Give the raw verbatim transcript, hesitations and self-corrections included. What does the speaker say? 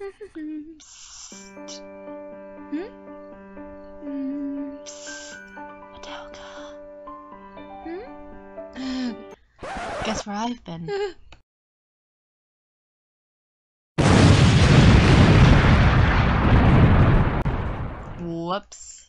Madoka. Hmm? Guess where I've been. Whoops.